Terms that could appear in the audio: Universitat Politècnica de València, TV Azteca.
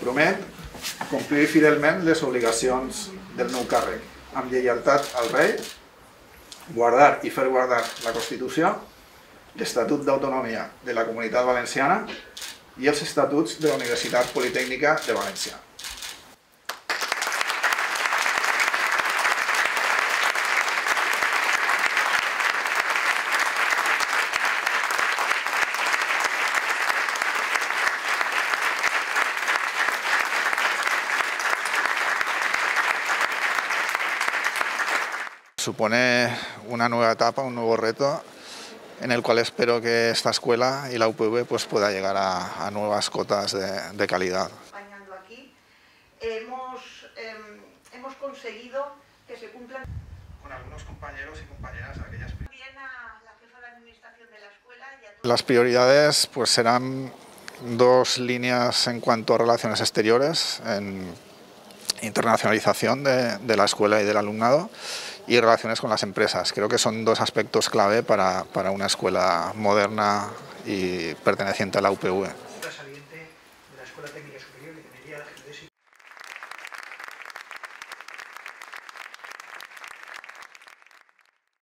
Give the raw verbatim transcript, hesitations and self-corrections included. Promet complir fidelment les obligacions del meu càrrec, amb lleialtat al rei, guardar i fer guardar la Constitució, l'Estatut d'Autonomia de la Comunitat Valenciana i els Estatuts de la Universitat Politècnica de València. Supone una nueva etapa, un nuevo reto, en el cual espero que esta escuela y la U P V pues, pueda llegar a, a nuevas cotas de, de calidad. Acompañando aquí, hemos, eh, hemos conseguido que se cumplan con algunos compañeros y compañeras de aquellas... Bien a la jefa de administración de la escuela y a todos... Las prioridades pues, serán dos líneas en cuanto a relaciones exteriores, en internacionalización de, de la escuela y del alumnado, y relaciones con las empresas. Creo que son dos aspectos clave para, para una escuela moderna y perteneciente a la U P V.